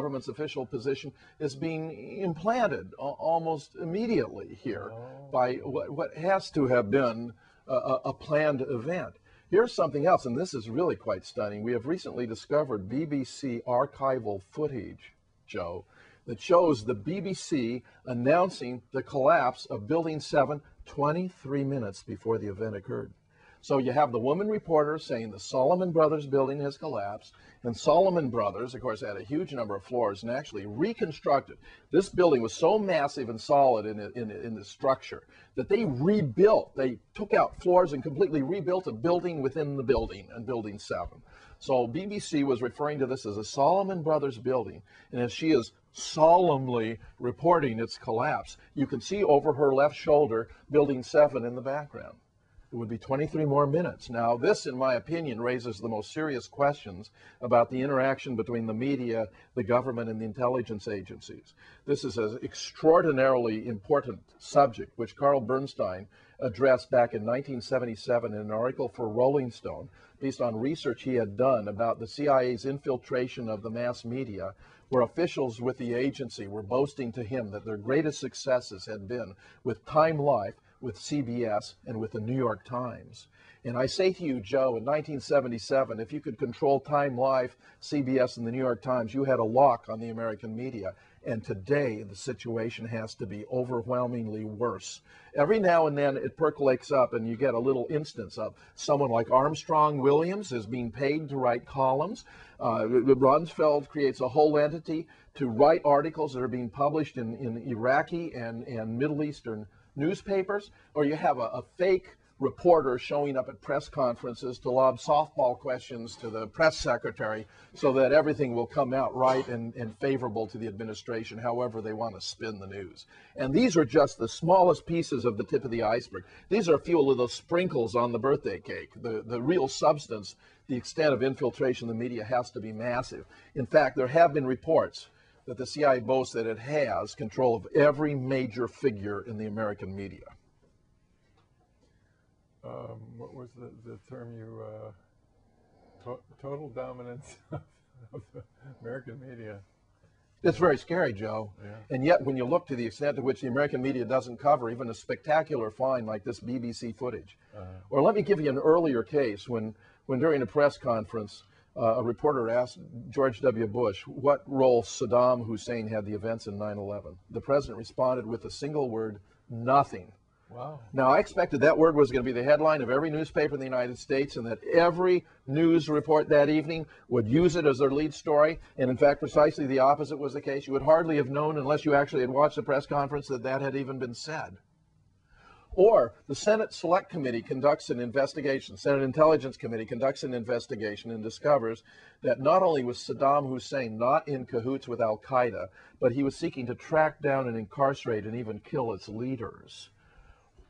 government's official position is being implanted almost immediately here by what has to have been a planned event. Here's something else, and this is really quite stunning. We have recently discovered BBC archival footage, Joe, that shows the BBC announcing the collapse of Building 7 23 minutes before the event occurred. So you have the woman reporter saying the Solomon Brothers building has collapsed, and Solomon Brothers, of course, had a huge number of floors and actually reconstructed. This building was so massive and solid in the structure that they rebuilt. They took out floors and completely rebuilt a building within the building, and Building 7. So BBC was referring to this as a Solomon Brothers building, and if she is solemnly reporting its collapse, you can see over her left shoulder Building 7 in the background. It would be 23 more minutes. Now, this, in my opinion, raises the most serious questions about the interaction between the media, the government, and the intelligence agencies. This is an extraordinarily important subject, which Carl Bernstein addressed back in 1977 in an article for Rolling Stone, based on research he had done about the CIA's infiltration of the mass media, where officials with the agency were boasting to him that their greatest successes had been with Time, Life, with CBS, and with the New York Times. And I say to you, Joe, in 1977, if you could control Time, Life, CBS, and the New York Times, you had a lock on the American media. And today, the situation has to be overwhelmingly worse. Every now and then, it percolates up, and you get a little instance of someone like Armstrong Williams is being paid to write columns. Rumsfeld creates a whole entity to write articles that are being published in Iraqi and Middle Eastern newspapers, or you have a fake reporter showing up at press conferences to lob softball questions to the press secretary so that everything will come out right and favorable to the administration, however they want to spin the news. And these are just the smallest pieces of the tip of the iceberg. These are a few little sprinkles on the birthday cake. The real substance, the extent of infiltration of the media has to be massive. In fact, there have been reports that the CIA boasts that it has control of every major figure in the American media. What was the term you, total dominance of the American media? It's very scary, Joe. Yeah. And yet, when you look to the extent to which the American media doesn't cover even a spectacular find like this BBC footage. Or let me give you an earlier case when during a press conference, a reporter asked George W. Bush what role Saddam Hussein had in the events in 9/11. The president responded with a single word, nothing. Wow. Now, I expected that word was going to be the headline of every newspaper in the United States and that every news report that evening would use it as their lead story. And in fact, precisely the opposite was the case. You would hardly have known unless you actually had watched the press conference that that had even been said. Or the Senate Select Committee conducts an investigation, Senate Intelligence Committee conducts an investigation and discovers that not only was Saddam Hussein not in cahoots with Al-Qaeda, but he was seeking to track down and incarcerate and even kill its leaders,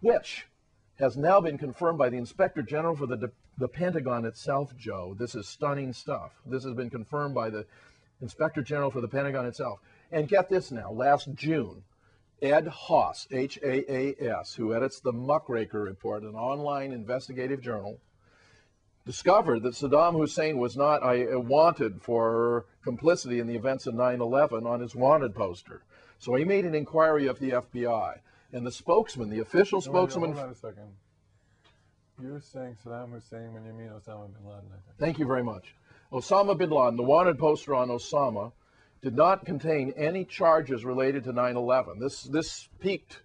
which has now been confirmed by the Inspector General for the Pentagon itself, Joe. This is stunning stuff. This has been confirmed by the Inspector General for the Pentagon itself. And get this now, last June, Ed Haas, H-A-A-S, who edits the Muckraker Report, an online investigative journal, discovered that Saddam Hussein was not wanted for complicity in the events of 9/11 on his wanted poster. So he made an inquiry of the FBI. And the spokesman, the official spokesman... Hold on a second. You're saying Saddam Hussein when you mean Osama bin Laden, I think. Thank you very much. Osama bin Laden, the wanted poster on Osama, did not contain any charges related to 9/11. This piqued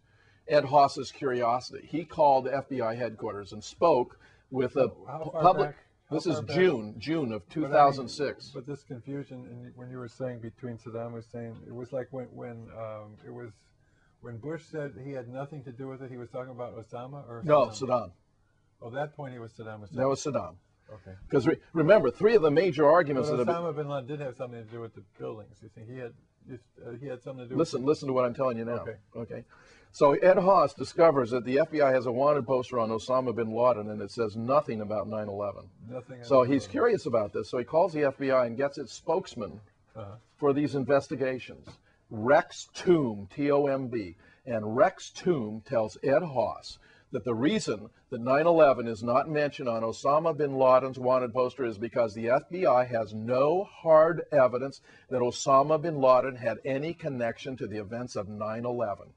Ed Haas's curiosity. He called FBI headquarters and spoke with a public... This is June of 2006. But this confusion, when you were saying between Saddam Hussein, it was like when Bush said he had nothing to do with it, he was talking about Osama or Saddam? No, Saddam. Oh, at that point he was Saddam Hussein. That was Saddam. Okay. Because remember, three of the major arguments that Osama bin Laden did have something to do with the buildings. You think he had something to do? Listen to what I'm telling you now. Okay. Okay. So Ed Haas discovers that the FBI has a wanted poster on Osama bin Laden, and it says nothing about 9/11. Nothing. So he's curious about this. So he calls the FBI and gets its spokesman for these investigations, Rex Tomb, T-O-M-B, and Rex Tomb tells Ed Haas that the reason that 9/11 is not mentioned on Osama bin Laden's wanted poster is because the FBI has no hard evidence that Osama bin Laden had any connection to the events of 9/11.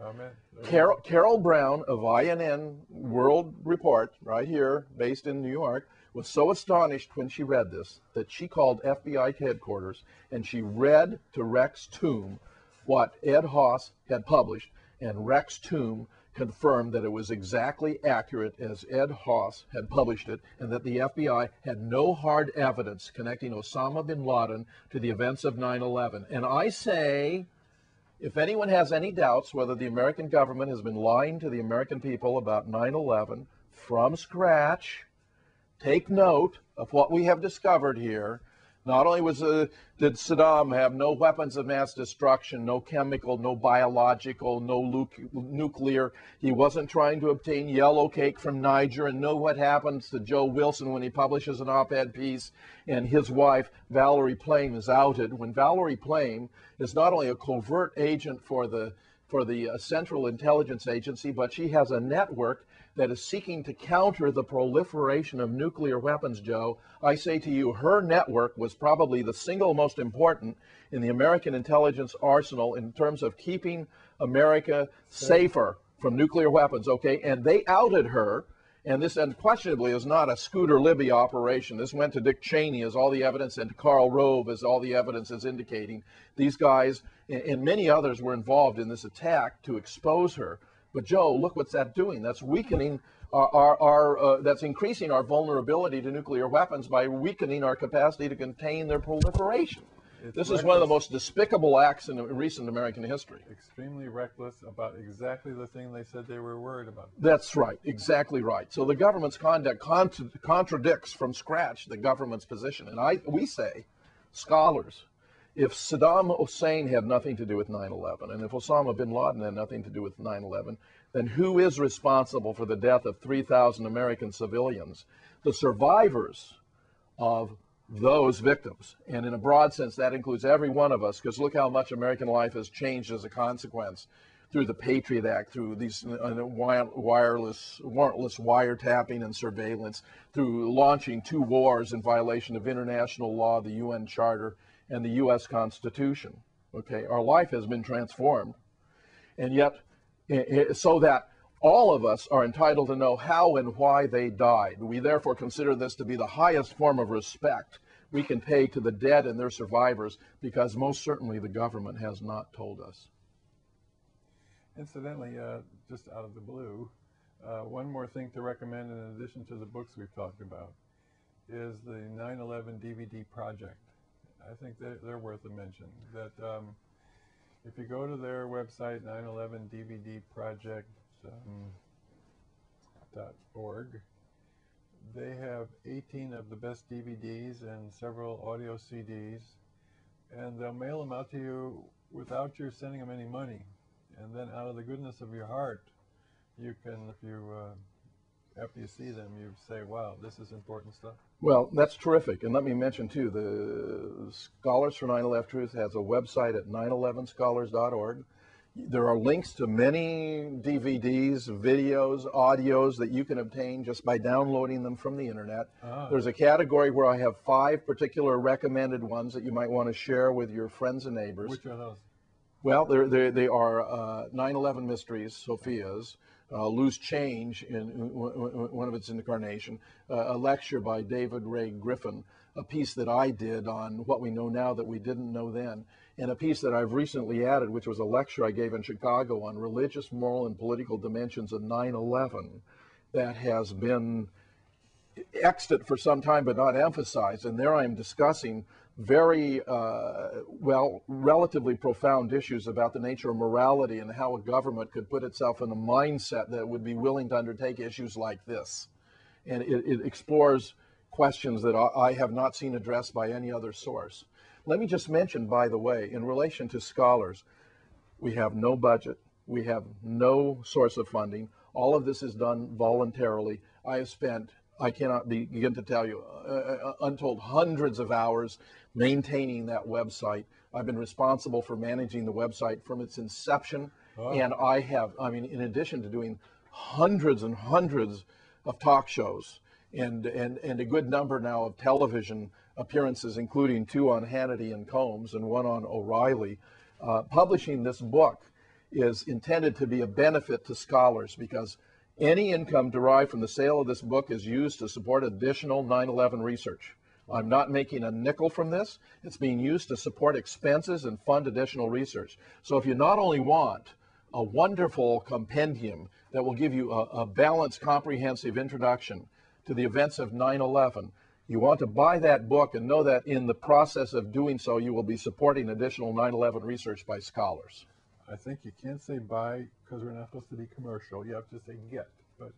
Amen. Carol Brown of INN World Report, right here, based in New York, was so astonished when she read this that she called FBI headquarters and she read to Rex Tomb what Ed Haas had published, and Rex Tomb confirmed that it was exactly accurate as Ed Haas had published it, and that the FBI had no hard evidence connecting Osama bin Laden to the events of 9/11. And I say, if anyone has any doubts whether the American government has been lying to the American people about 9/11 from scratch, take note of what we have discovered here. Not only was did Saddam have no weapons of mass destruction, no chemical, no biological, no nuclear. He wasn't trying to obtain yellow cake from Niger, and know what happens to Joe Wilson when he publishes an op-ed piece, and his wife, Valerie Plame, is outed. When Valerie Plame is not only a covert agent for the Central Intelligence Agency, but she has a network that is seeking to counter the proliferation of nuclear weapons, Joe. I say to you, her network was probably the single most important in the American intelligence arsenal in terms of keeping America safer from nuclear weapons, okay? And they outed her, and this unquestionably is not a Scooter Libby operation. This went to Dick Cheney, as all the evidence, and to Karl Rove, as all the evidence is indicating. These guys and many others were involved in this attack to expose her. But Joe, look what's that doing? That's weakening that's increasing our vulnerability to nuclear weapons by weakening our capacity to contain their proliferation. This is one of the most despicable acts in recent American history. Extremely reckless about exactly the thing they said they were worried about. That's right, exactly right. So the government's conduct contradicts from scratch the government's position. And we say, scholars, if Saddam Hussein had nothing to do with 9/11, and if Osama bin Laden had nothing to do with 9/11, then who is responsible for the death of 3,000 American civilians? The survivors of those victims. And in a broad sense, that includes every one of us, because look how much American life has changed as a consequence through the Patriot Act, through these warrantless wiretapping and surveillance, through launching two wars in violation of international law, the UN Charter, and the U.S. Constitution, okay? Our life has been transformed, and yet, so that all of us are entitled to know how and why they died. We therefore consider this to be the highest form of respect we can pay to the dead and their survivors, because most certainly the government has not told us. Incidentally, just out of the blue, one more thing to recommend in addition to the books we've talked about is the 9/11 DVD project. I think they're worth a mention. That if you go to their website, 911dvdproject.org, they have 18 of the best DVDs and several audio CDs, and they'll mail them out to you without you sending them any money. And then, out of the goodness of your heart, you can, if you after you see them, you say, wow, this is important stuff. Well, that's terrific. And let me mention, too, the Scholars for 9/11 Truth has a website at 911scholars.org. There are links to many DVDs, videos, audios that you can obtain just by downloading them from the internet. Ah. There's a category where I have 5 particular recommended ones that you might want to share with your friends and neighbors. Which are those? Well, they are 9/11 Mysteries, Sophia's, Loose Change in one of its incarnation, a lecture by David Ray Griffin, a piece that I did on what we know now that we didn't know then, and a piece that I've recently added, which was a lecture I gave in Chicago on religious, moral, and political dimensions of 9/11 that has been extant for some time but not emphasized. And there I am discussing very, well, relatively profound issues about the nature of morality and how a government could put itself in a mindset that would be willing to undertake issues like this. And it explores questions that I have not seen addressed by any other source. Let me just mention, by the way, in relation to scholars, we have no budget. We have no source of funding. All of this is done voluntarily. I have spent, I cannot begin to tell you, untold hundreds of hours maintaining that website. I've been responsible for managing the website from its inception, and I have, I mean, in addition to doing hundreds and hundreds of talk shows and a good number now of television appearances, including two on Hannity and Combs and one on O'Reilly. Publishing this book is intended to be a benefit to scholars because any income derived from the sale of this book is used to support additional 9/11 research. I'm not making a nickel from this. It's being used to support expenses and fund additional research. So if you not only want a wonderful compendium that will give you a balanced, comprehensive introduction to the events of 9/11, you want to buy that book and know that in the process of doing so, you will be supporting additional 9/11 research by scholars. I think you can't say buy because we're not supposed to be commercial. You have to say get. But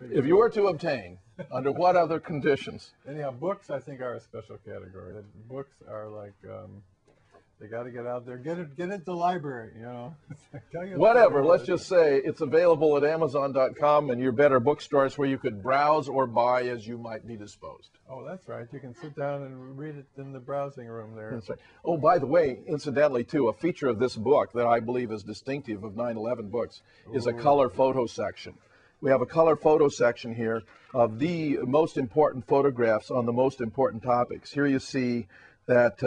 if you were to obtain, under what other conditions? Anyhow, books I think are a special category. Books are like they got to get out there, get it to the library, you know. Whatever. Let's just say it's available at Amazon.com and your better bookstores where you could browse or buy as you might be disposed. Oh, that's right. You can sit down and read it in the browsing room there. That's right. Oh, by the way, incidentally, too, a feature of this book that I believe is distinctive of 9/11 books is a color photo section. We have a color photo section here of the most important photographs on the most important topics. Here you see that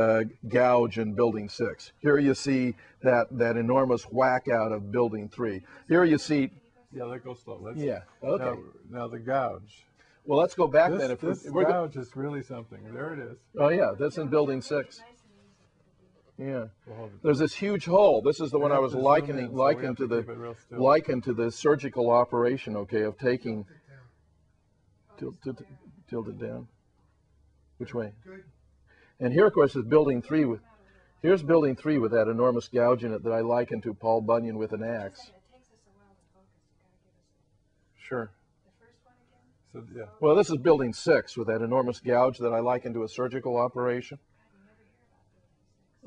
gouge in Building 6. Here you see that enormous whack out of Building 3. Here you see... Yeah, let go slow. Yeah, okay. Now the gouge. Well, let's go back then. This gouge is really something. There it is. Oh, yeah, that's in Building 6. Yeah, there's this huge hole. This is the one I was likening to the surgical operation. Okay, of taking. Tilt it down. Which way? And here, of course, is Building 3. Here's Building 3 with that enormous gouge in it that I liken to Paul Bunyan with an axe. Sure. So, yeah. Well, this is Building 6 with that enormous gouge that I liken to a surgical operation.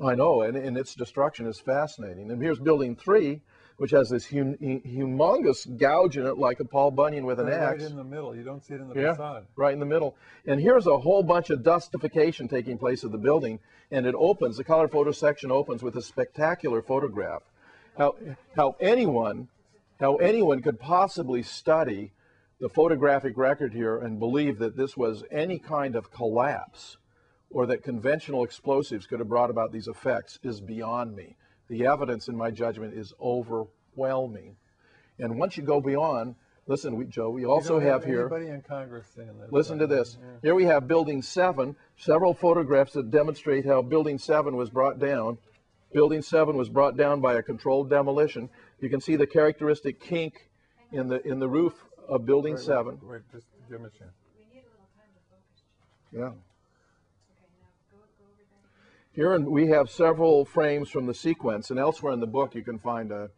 I know, and its destruction is fascinating. And here's Building 3, which has this humongous gouge in it like a Paul Bunyan with an axe. Right in the middle. You don't see it in the facade. Right in the middle. And here's a whole bunch of dustification taking place of the building, and it opens, the color photo section opens with a spectacular photograph. How anyone could possibly study the photographic record here and believe that this was any kind of collapse or that conventional explosives could have brought about these effects is beyond me. The evidence, in my judgment, is overwhelming. And once you go beyond, listen, Joe, we also have here... Anybody in Congress saying that. Listen to this. Yeah. Here we have Building 7, several photographs that demonstrate how Building 7 was brought down. Building 7 was brought down by a controlled demolition. You can see the characteristic kink in the roof of Building 7. Wait, just give me a chance. We need a little time to focus. Yeah. Here we have several frames from the sequence, and elsewhere in the book you can find a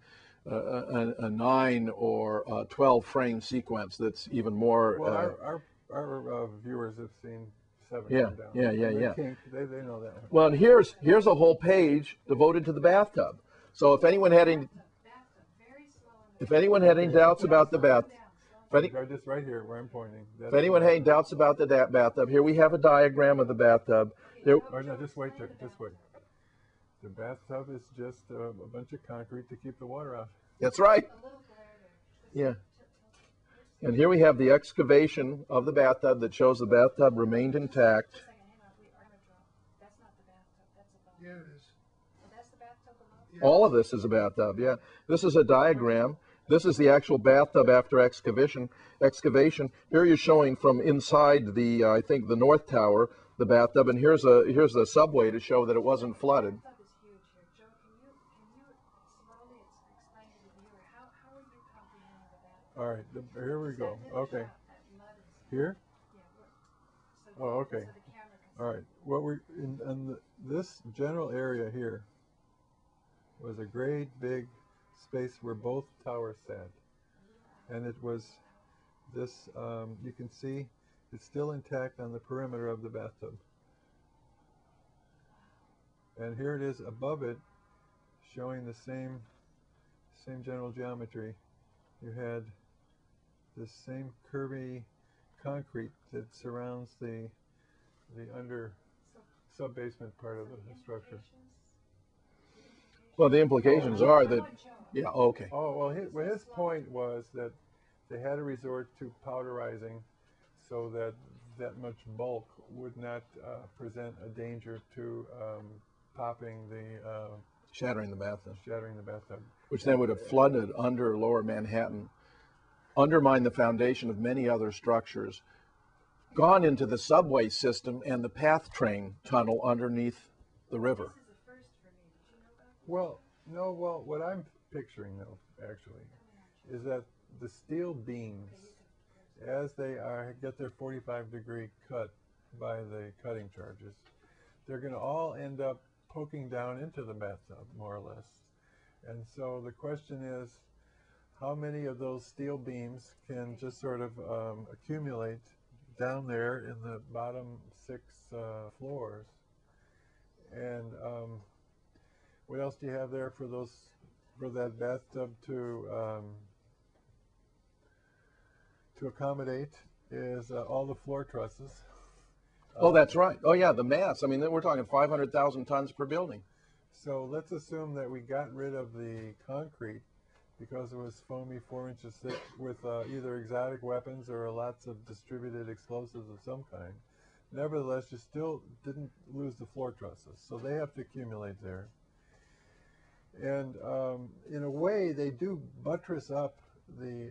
9 or a 12 frame sequence that's even more... Well, our viewers have seen 7 down. They know that one. Well, and here's a whole page devoted to the bathtub. So if anyone had any... If anyone had any doubts about the bath... Just right here where I'm pointing. If anyone had any doubts about the bathtub, here we have a diagram of the bathtub. Just wait. The bathtub is just a bunch of concrete to keep the water out. That's right. Yeah. And here we have the excavation of the bathtub that shows the bathtub remained intact. Yeah, it is. All of this is a bathtub, yeah. This is a diagram. This is the actual bathtub after excavation. Here you're showing from inside the, I think, the North Tower, the bathtub, and here's the subway to show that it wasn't flooded. All right, here we go. Okay, here. Oh, okay. All right. What we're in this general area here was a great big space where both towers sat, and it was this. You can see. It's still intact on the perimeter of the bathtub. And here it is above it, showing the same general geometry. You had this same curvy concrete that surrounds the under sub-basement part of the structure. Well, the implications are that... Yeah, okay. Oh, well, his point was that they had to resort to powderizing so that that much bulk would not present a danger to popping the... shattering the bathtub. Shattering the bathtub. Which then would have flooded under lower Manhattan, undermined the foundation of many other structures, gone into the subway system and the PATH train tunnel underneath the river. This is a first for me. Did you know that? Well, no, well, what I'm picturing, though, actually, is that the steel beams, as they are, get their 45-degree cut by the cutting charges, they're going to all end up poking down into the bathtub, more or less. And so the question is, how many of those steel beams can just sort of accumulate down there in the bottom six floors? And what else do you have there for those, for that bathtub to accommodate is all the floor trusses. Oh, that's right. Oh, yeah, the mass. I mean, we're talking 500,000 tons per building. So let's assume that we got rid of the concrete because it was foamy 4 inches thick with either exotic weapons or lots of distributed explosives of some kind. Nevertheless, you still didn't lose the floor trusses, so they have to accumulate there. And in a way, they do buttress up the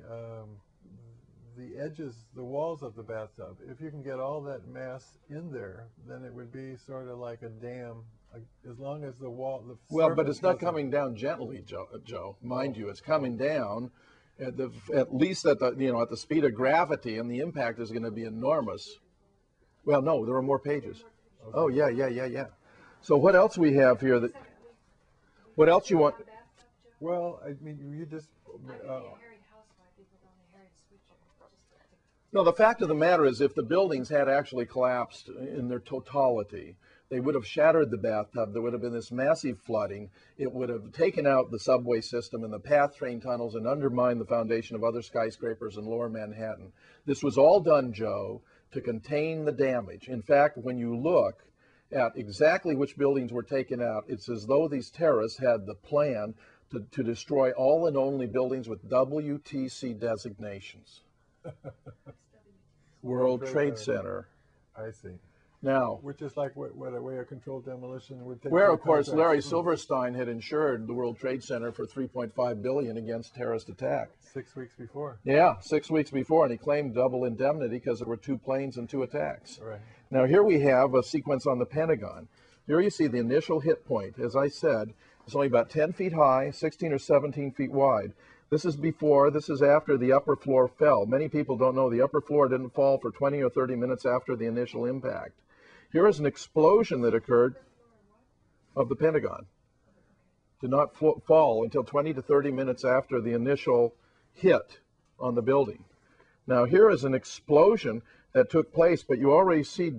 edges, the walls of the bathtub. If you can get all that mass in there, then it would be sort of like a dam, as long as the wall... The well, but it's not coming down gently, Joe. Mind you, it's coming down at least at the speed of gravity, and the impact is going to be enormous. Well, no, there are more pages. Okay. Oh, yeah. So what else we have here that... What else you want? Well, I mean, you just... No, the fact of the matter is if the buildings had actually collapsed in their totality, they would have shattered the bathtub. There would have been this massive flooding. It would have taken out the subway system and the PATH train tunnels and undermined the foundation of other skyscrapers in lower Manhattan. This was all done, Joe, to contain the damage. In fact, when you look at exactly which buildings were taken out, it's as though these terrorists had the plan to destroy all and only buildings with WTC designations. World Trade Center. I see. Now, which is like what a way of controlled demolition would take. Where, of course, Larry Silverstein had insured the World Trade Center for $3.5 billion against terrorist attack. 6 weeks before. Yeah, 6 weeks before, and he claimed double indemnity because there were 2 planes and 2 attacks. Right. Now, here we have a sequence on the Pentagon. Here you see the initial hit point. As I said, it's only about 10 feet high, 16 or 17 feet wide. This is before, this is after the upper floor fell. Many people don't know the upper floor didn't fall for 20 or 30 minutes after the initial impact. Here is an explosion that occurred of the Pentagon. Did not fall until 20 to 30 minutes after the initial hit on the building. Now here is an explosion that took place, but you already see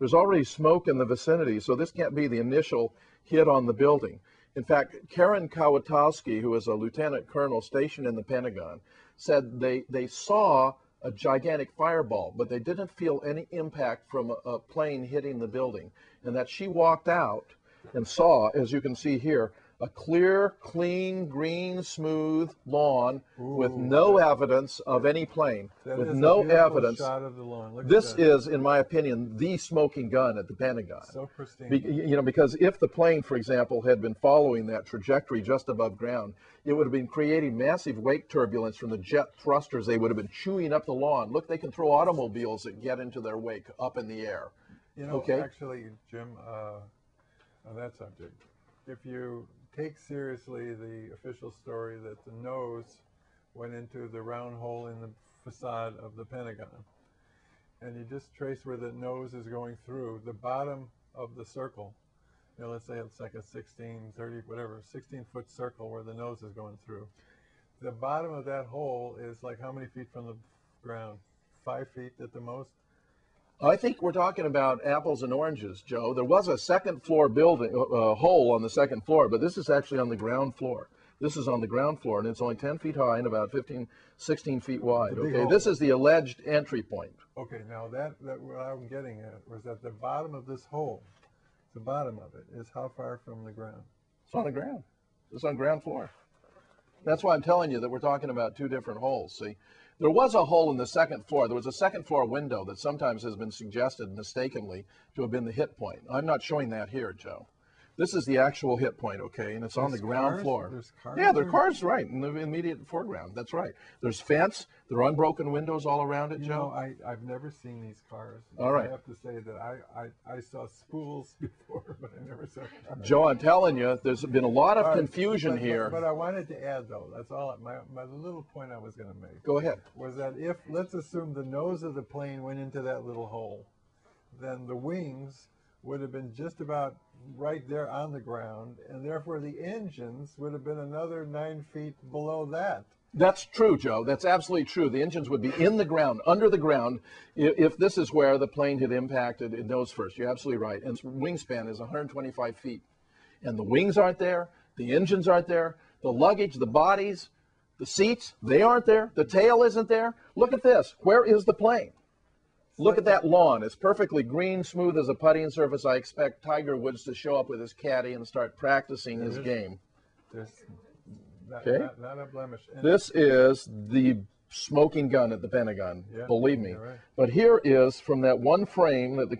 there's already smoke in the vicinity, so this can't be the initial hit on the building. In fact, Karen Kawatowski, who is a lieutenant colonel stationed in the Pentagon, said they saw a gigantic fireball, but they didn't feel any impact from a plane hitting the building, and that she walked out and saw, as you can see here, a clear, clean, green, smooth lawn. Ooh. With no evidence of any plane, that with no evidence. Shot of the lawn. This is, in my opinion, the smoking gun at the Pentagon. So pristine. You know, because if the plane, for example, had been following that trajectory just above ground, it would have been creating massive wake turbulence from the jet thrusters. They would have been chewing up the lawn. Look, they can throw automobiles that get into their wake up in the air. You know, okay? Actually, Jim, on that subject, if you take seriously the official story that the nose went into the round hole in the facade of the Pentagon, and you just trace where the nose is going through the bottom of the circle, you know, let's say it's like a 16-foot circle where the nose is going through. The bottom of that hole is like how many feet from the ground? 5 feet at the most? I think we're talking about apples and oranges, Joe. There was a second floor building hole on the second floor, but this is actually on the ground floor. This is on the ground floor, and it's only 10 feet high and about 15, 16 feet wide. Okay, this is the alleged entry point. Okay, now that what I'm getting at was that the bottom of this hole, the bottom of it, is how far from the ground? It's on the ground. It's on ground floor. That's why I'm telling you that we're talking about two different holes, see? There was a hole in the second floor. There was a second floor window that sometimes has been suggested mistakenly to have been the hit point. I'm not showing that here, Joe. This is the actual hit point, okay, and it's on the ground floor. There's cars? Yeah, there are cars, right, in the immediate foreground. That's right. There's fence. There are unbroken windows all around it, Joe. I've never seen these cars. All right. I have to say that I saw spools before, but I never saw cars. Joe, I'm telling you, there's been a lot of confusion here. But I wanted to add, though, that's all. My little point I was going to make. Go ahead. Was that if, let's assume the nose of the plane went into that little hole, then the wings would have been just about right there on the ground, and therefore the engines would have been another 9 feet below that. That's true, Joe. That's absolutely true. The engines would be in the ground, under the ground, if this is where the plane had impacted in nose first. You're absolutely right. And its wingspan is 125 feet. And the wings aren't there. The engines aren't there. The luggage, the bodies, the seats, they aren't there. The tail isn't there. Look at this. Where is the plane? Look at that lawn. It's perfectly green, smooth as a putting surface. I expect Tiger Woods to show up with his caddy and start practicing his game. Not a blemish. And this is the smoking gun at the Pentagon, believe me. Right. But here is from that one frame that the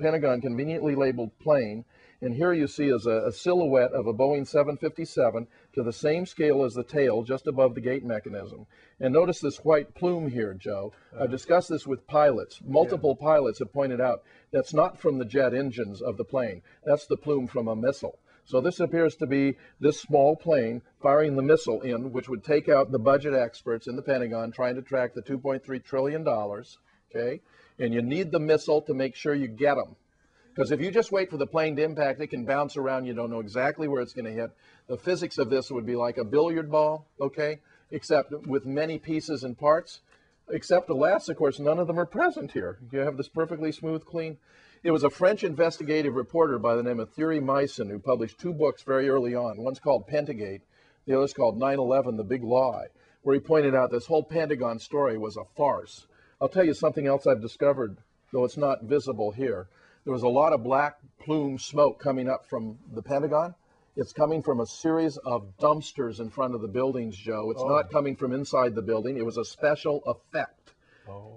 Pentagon conveniently labeled plane, and here you see is a silhouette of a Boeing 757 to the same scale as the tail, just above the gate mechanism. And notice this white plume here, Joe. I've discussed this with pilots. Multiple pilots have pointed out that's not from the jet engines of the plane. That's the plume from a missile. So this appears to be this small plane firing the missile in, which would take out the budget experts in the Pentagon trying to track the $2.3 trillion, okay? And you need the missile to make sure you get them. Because if you just wait for the plane to impact, it can bounce around. You don't know exactly where it's going to hit. The physics of this would be like a billiard ball, okay, except with many pieces and parts. Except alas, of course, none of them are present here. You have this perfectly smooth, clean. It was a French investigative reporter by the name of Thierry Meissen who published two books very early on. One's called Pentagate. The other's called 9/11, The Big Lie, where he pointed out this whole Pentagon story was a farce. I'll tell you something else I've discovered, though it's not visible here. There was a lot of black plume smoke coming up from the Pentagon. It's coming from a series of dumpsters in front of the buildings, Joe. It's not coming from inside the building. It was a special effect.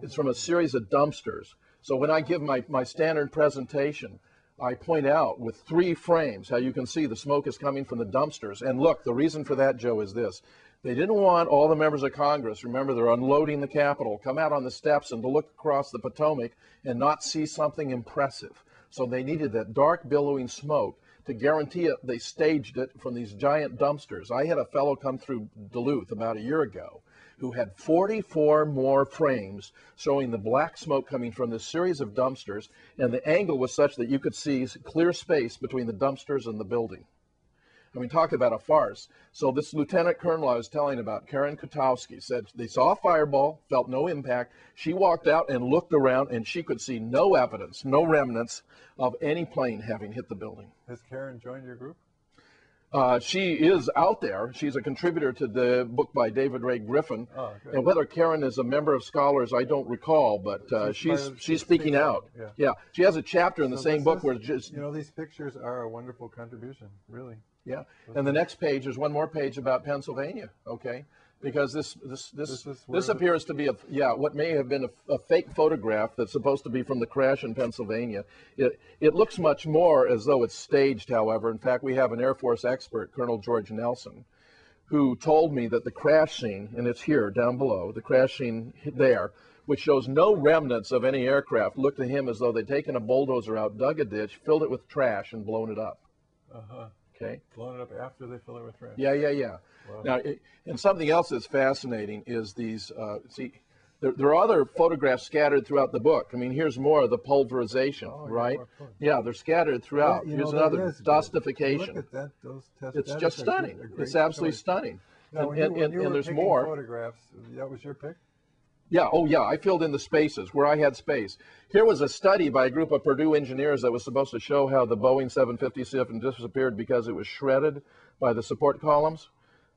It's from a series of dumpsters. So when I give my standard presentation, I point out with three frames how you can see the smoke is coming from the dumpsters. And look, the reason for that, Joe, is this. They didn't want all the members of Congress, remember they're unloading the Capitol, come out on the steps and to look across the Potomac and not see something impressive. So they needed that dark billowing smoke to guarantee it. They staged it from these giant dumpsters. I had a fellow come through Duluth about a year ago who had 44 more frames showing the black smoke coming from this series of dumpsters, and the angle was such that you could see clear space between the dumpsters and the building. I mean, talk about a farce. So this lieutenant colonel I was telling about, Karen Kotowski, said they saw a fireball, felt no impact. She walked out and looked around, and she could see no evidence, no remnants of any plane having hit the building. Has Karen joined your group? She is out there. She's a contributor to the book by David Ray Griffin. Oh, okay. And whether Karen is a member of Scholars, I don't recall, but she's speaking out. Yeah. She has a chapter in the same book where just... You know, these pictures are a wonderful contribution, really. Yeah, and the next page, there's one more page about Pennsylvania, okay? Because this appears to be what may have been a fake photograph that's supposed to be from the crash in Pennsylvania. It looks much more as though it's staged, however. In fact, we have an Air Force expert, Colonel George Nelson, who told me that the crash scene, and it's here down below, the crash scene there, which shows no remnants of any aircraft, looked to him as though they'd taken a bulldozer out, dug a ditch, filled it with trash, and blown it up. Uh-huh. Okay. Blown it up after they fill it with trash. Yeah. Wow. Now, and something else that's fascinating is these, there are other photographs scattered throughout the book. I mean, here's more of the pulverization, right? Yeah, they're scattered throughout. Here's another dustification. Look at that, it's just stunning. It's absolutely stunning. Now, and there's more photographs. That was your pick? Yeah, I filled in the spaces where I had space. Here was a study by a group of Purdue engineers that was supposed to show how the Boeing 757 disappeared because it was shredded by the support columns,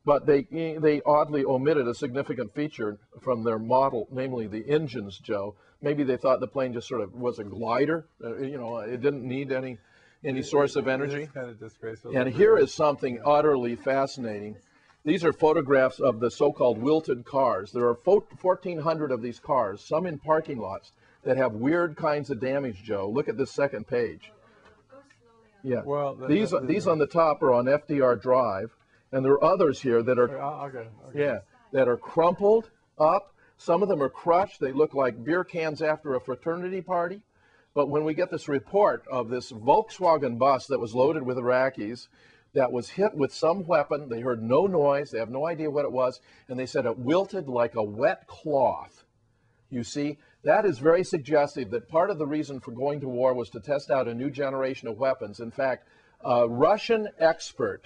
but they oddly omitted a significant feature from their model, namely the engines, Joe. Maybe they thought the plane just sort of was a glider, you know, it didn't need any source of energy. It is kind of disgraceful. And here is something utterly fascinating. These are photographs of the so-called Wilton cars. There are 1,400 of these cars, some in parking lots, that have weird kinds of damage, Joe. Look at this second page. Yeah. Well, these on the top are on FDR Drive, and there are others here that are that are crumpled up. Some of them are crushed. They look like beer cans after a fraternity party. But when we get this report of this Volkswagen bus that was loaded with Iraqis that was hit with some weapon, they heard no noise, they have no idea what it was, and they said it wilted like a wet cloth. You see, that is very suggestive that part of the reason for going to war was to test out a new generation of weapons. In fact, a Russian expert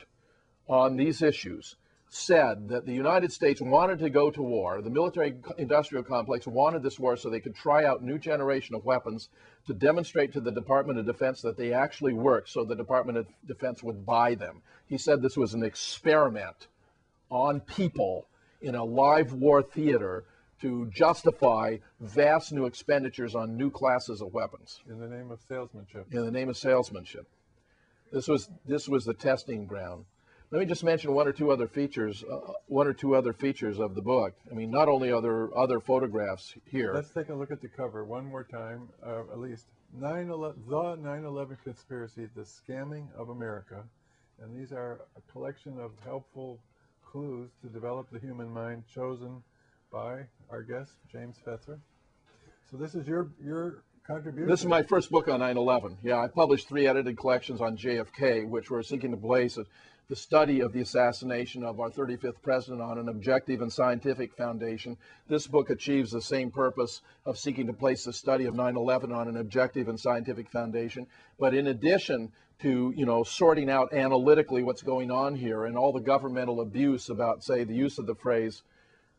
on these issues said that the United States wanted to go to war. The military-industrial complex wanted this war so they could try out new generation of weapons to demonstrate to the Department of Defense that they actually worked, so the Department of Defense would buy them. He said this was an experiment on people in a live war theater to justify vast new expenditures on new classes of weapons. In the name of salesmanship. In the name of salesmanship. This was the testing ground. Let me just mention one or two other features of the book. I mean, not only are there other photographs here. Let's take a look at the cover one more time, at least. The 9/11 conspiracy, the scamming of America. And these are a collection of helpful clues to develop the human mind, chosen by our guest, James Fetzer. So this is your contribution. This is my first book on 9/11. Yeah, I published 3 edited collections on JFK, which were seeking to place the study of the assassination of our 35th president on an objective and scientific foundation. This book achieves the same purpose of seeking to place the study of 9/11 on an objective and scientific foundation. But in addition to, you know, sorting out analytically what's going on here and all the governmental abuse about, say, the use of the phrase,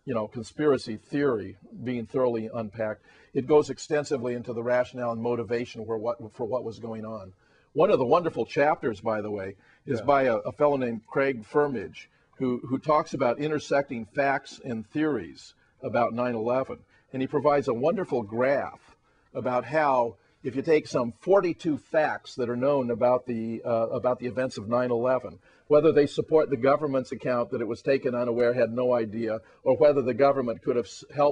you know, conspiracy theory being thoroughly unpacked, it goes extensively into the rationale and motivation for what was going on. One of the wonderful chapters, by the way, is by a fellow named Craig Firmage, who talks about intersecting facts and theories about 9/11. And he provides a wonderful graph about how, if you take some 42 facts that are known about the events of 9/11, whether they support the government's account that it was taken unaware, had no idea, or whether the government could have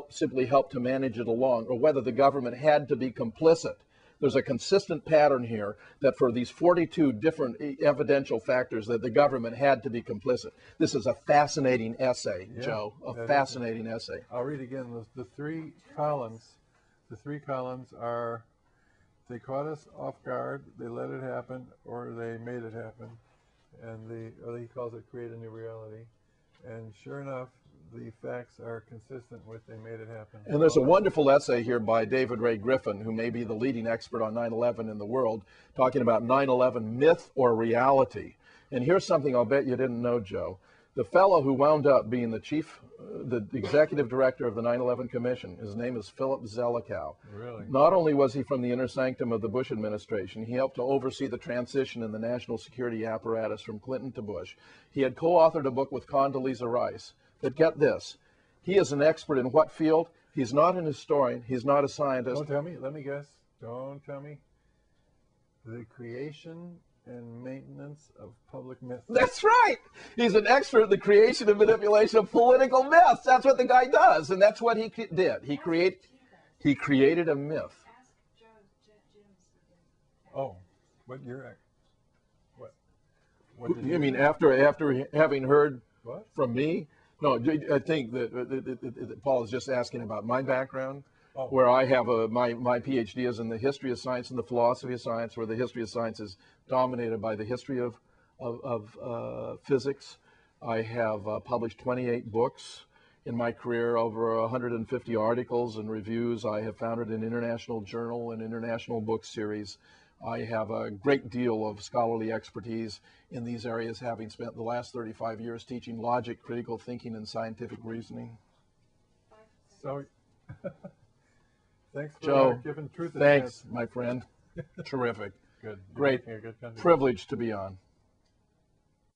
simply helped to manage it along, or whether the government had to be complicit. There's a consistent pattern here that for these 42 different evidential factors that the government had to be complicit. This is a fascinating essay, Joe, a fascinating essay. I'll read again the 3 columns. The 3 columns are, they caught us off guard, they let it happen, or they made it happen, and or he calls it create a new reality. And sure enough, the facts are consistent with they made it happen. And there's a wonderful essay here by David Ray Griffin, who may be the leading expert on 9/11 in the world, talking about 9/11 myth or reality. And here's something I'll bet you didn't know, Joe. The fellow who wound up being the executive director of the 9/11 Commission, his name is Philip Zelikow. Really? Not only was he from the inner sanctum of the Bush administration, he helped to oversee the transition in the national security apparatus from Clinton to Bush. He had co-authored a book with Condoleezza Rice. But get this, he is an expert in what field? He's not an historian, he's not a scientist. Don't tell me, let me guess, don't tell me. The creation and maintenance of public myths. That's right! He's an expert in the creation and manipulation of political myths. That's what the guy does, and that's what he did. He created a myth. Oh, what year? What did you mean after having heard what? From me? No, I think that Paul is just asking about my background, where I have my PhD is in the history of science and the philosophy of science, where the history of science is dominated by the history of physics. I have published 28 books in my career, over 150 articles and reviews. I have founded an international journal and international book series. I have a great deal of scholarly expertise in these areas, having spent the last 35 years teaching logic, critical thinking, and scientific reasoning. So, thanks for giving truth. Thanks, my friend. Terrific. Good. Great. Good privilege to be on.